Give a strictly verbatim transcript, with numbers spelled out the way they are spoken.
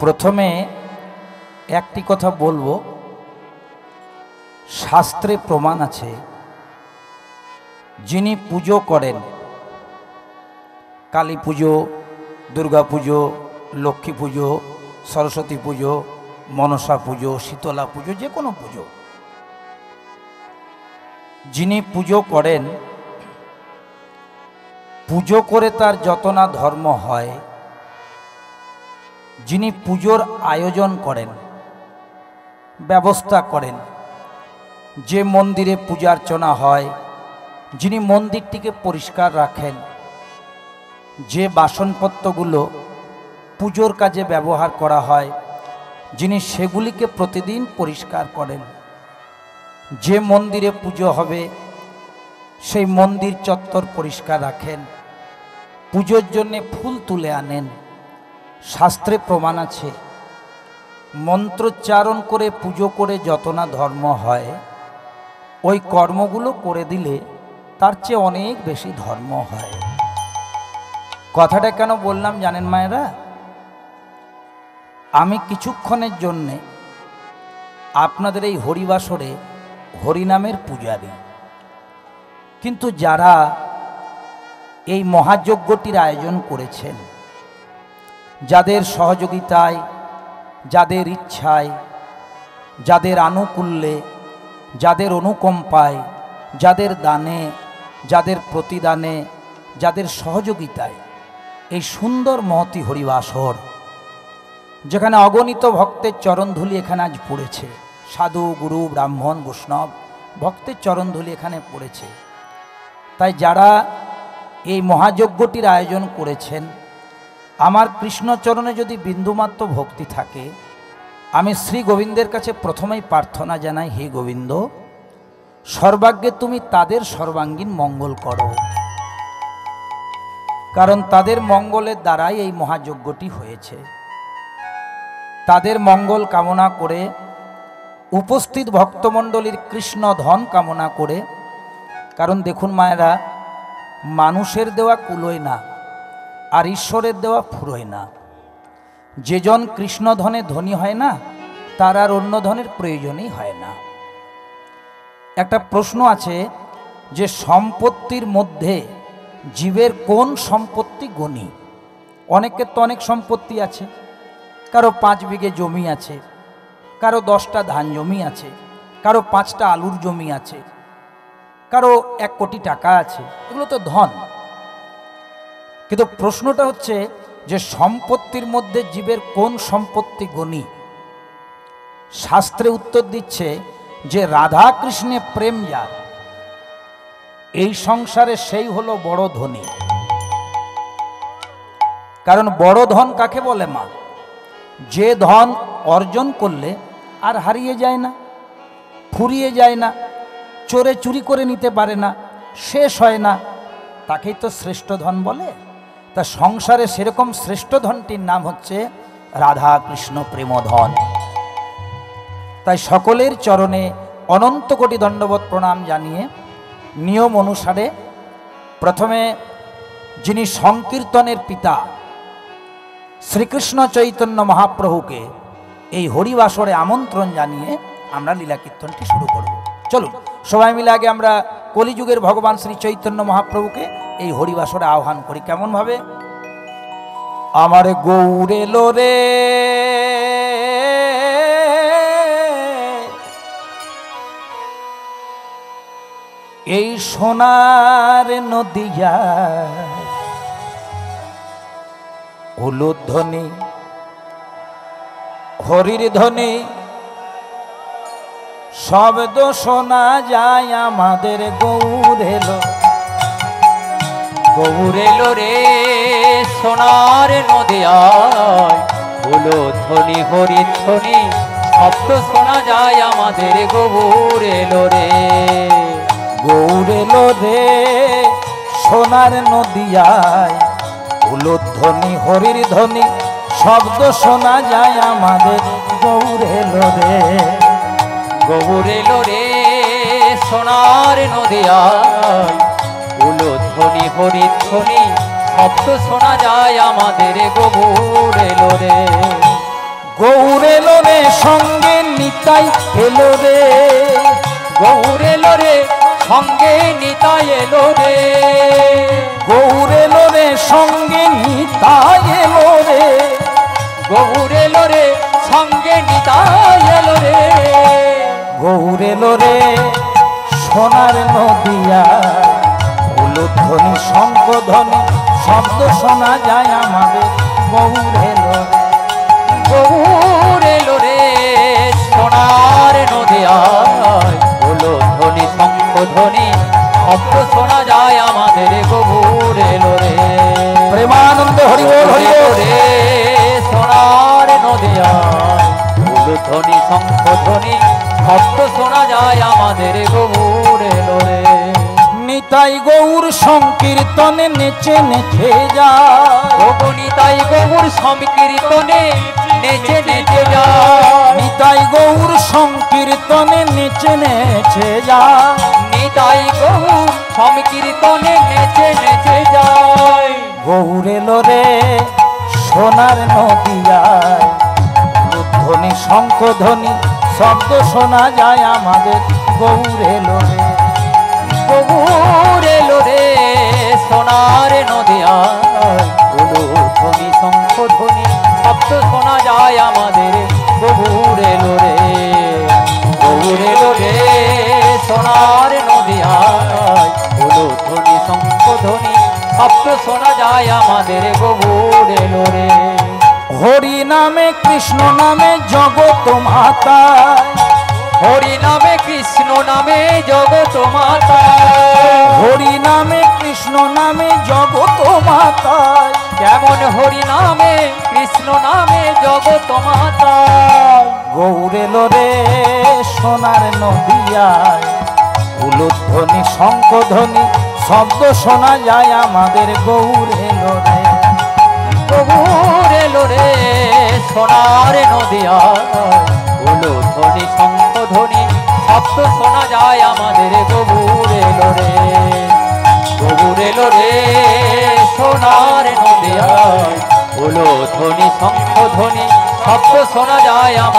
प्रथमे एकटी कथा बोलबो शास्त्रे प्रमाण आछे जिनी पुजो करेन काली पुजो दुर्गा पुजो लक्ष्मी पुजो सरस्वती पुजो मनसा पुजो शीतला पुजो जे कोनो पुजो जिनी पुजो करेन पुजो करे तार जतना धर्म हय जिनी पुजोर आयोजन करेन व्यवस्था करेन जे मंदिरे पूजार्चना हय जिनी मंदिरटिके परिष्कार राखेन जे बासनपत्रगुलो पुजोर काजे व्यवहार करा हय जिनी सेगुलिके प्रतिदिन परिष्कार करेन जे मंदिरे पुजो हबे सेई मंदिर चत्वर परिष्कार राखेन पुजोर जन्य फुल तुले आनेन शास्त्रे प्रमाण आछे मंत्रोच्चारण करे पुजो करे जतना धर्म हय ओई कर्मगुलो करे दिले तार चे अनेक बेशी धर्म हय कथाटा केन बोललाम जानेन मायेरा आमी किछुक्षणेर जन्य आपनादेर एई हरिबासरे हरिनामेर पुजारी किन्तु जारा एई महायज्ञटिर आयोजन करेछेन जादेर सहयोगिताय जादेर इच्छाय जादेर आनुकूल्ये जादेर अनुकम्पाय जादेर दाने जादेर प्रतिदाने जादेर सहयोगिताय एई सुंदर महती हरिबासर जेखाने अगणित भक्तेर चरणधूलि एखाने आज पड़ेछे साधु गुरु ब्राह्मण वैष्णव भक्तेर चरणधूलि एखाने पड़ेछे ताई जारा एई महायज्ञटिर आयोजन करेछेन आमार कृष्णचरणे यदि बिंदुमात्र भक्ति थाके आमी श्री गोविंदेर काछे प्रथमेई प्रार्थना जानाई हे गोविंद सर्वाग्गे तुमी तादेर सर्वांगीण मंगल करो कारण तादेर मंगलेर द्वाराई एई महायज्ञटी हयेछे तादेर मंगल कामना करे उपस्थित भक्तमंडलीर कृष्ण धन कामना करे कारण देखुन मायेरा मानुषेर देवा कुलोय ना और ईश्वर देवा फुरोय ना जे जन कृष्ण धने धनी है ना तार आर अन्य धनेर प्रयोजन ही है ना एकटा प्रश्न आछे जे सम्पत्तिर मध्य जीवेर कोन सम्पत्ति गणी अनेकेर तो अनेक सम्पत्ति आछे कारो पाँच बीघे जमी आछे कारो दसटा धान जमी आछे कारो पाँचटा आलुर जमी आछे कारो एक कोटी टाका आछे एगुलो तो धन किन्तु प्रश्नटा होच्छे जे सम्पत्तिर मध्य जीवेर कोन सम्पत्ति गणी शास्त्रे उत्तर दिच्छे जे राधा कृष्णे प्रेम जार एई संसारे सेई हलो बड़ धनी कारण बड़ धन काके बोले मा जे धन अर्जन करले आर हारिये जाय ना फुरिये जाय ना चोरे चुरी करे निते पारे ना शेष हय ना ताकेई तो श्रेष्ठ धन बोले ता संसारे सेरकम श्रेष्ठ धनटिर नाम होच्छे राधा कृष्ण प्रेम धन ताई सकलेर चरणे अनंत कोटि दंडवत प्रणाम जानिए नियम अनुसारे प्रथमे जिनी संकीर्तनेर पिता श्रीकृष्ण चैतन्य महाप्रभु के एई हरिबासरे आमंत्रण जानिए आमरा लीला कीर्तनटी शुरू करब चलो सबाई मिले आगे आमरा कलिजुगेर भगवान श्री चैतन्य महाप्रभु के এই হরিবাসরে আহ্বান করি কেমন ভাবে আমার গৌর এলো রে এই সোনার নদিয়া উলুধ্বনি হরির ধ্বনি শব্দ শোনা যায় আমাদের গৌর এলো গৌরেলো রে সোনার নদিয়ায় উলুধ্বনি হরিধ্বনি শব্দ শোনা যায় আমাদের গৌরেলো রে গৌরেলো রে সোনার নদিয়ায় উলুধ্বনি হরির ধ্বনি শব্দ শোনা যায় আমাদের গৌরেলো রে গৌরেলো রে সোনার নদিয়ায় উলুধ্বনি হরিধ্বনি শব্দ শোনা যায় আমাদের গৌর এলো রে संगे निताई एलो रे गौर एलो रे संगे निताई एलो रे गौर एलो रे संगे निताई एलो रे गौर एलो रे संगे निताई एलो रे गौर एलो रे सोनार नदिया ध्वनि शंख ध्वनि शब्द शोना जाए गौर एलो रे गौर एलो रे सोनार नदिया बोलो ध्वनि शंख ध्वनि शब्द शोना जाए गौर एलो रे प्रेमानंद हरि बोल हरि बोल रे सोनार नदिया बोलो ध्वनि शंख ध्वनि शब्द शोना जाए गौर एलो रे निताई गौर संकीर्तने नेचे नेचे जा निताई गौर संकीर्तने नेचे नेचे जा निताई गौर संकीर्तने नेचे नेचे जा निताई गौर संकीर्तने नेचे नेचे जा गौर एलो रे सोनार नदिया ध्वनि शंख ध्वनि शब्द शोना जाए आमादेर गौर एलो रे गौर एलो रे सोनार नदिया बोलो ध्वनि शंख ध्वनि शब्द शोना जाए गौर एलो रे गौर एलो रे सोनार नदिया बोलो ध्वनि शंख ध्वनि शब्द शोना जाए गौर एलो रे हरि नामे कृष्ण नामे जगत माता हरि नामे कृष्ण नामे जगत माता हरि नामे कृष्ण नामे जगत माता केमन हरि नामे कृष्ण नामे जगत माता गौर एलो रे सोनार नदिया उलुध्वनि शंख ध्वनि शब्द शोना जाए आमादेर गौर एलो रे गौर एलो रे सोनार नदिया बोलो ध्वनि शंख ध्वनि शब्द शोना जाए गौर एलो रे गौर एलो रे सोनार नदिया बोलो ध्वनि शंख ध्वनि शब्द शोना जाए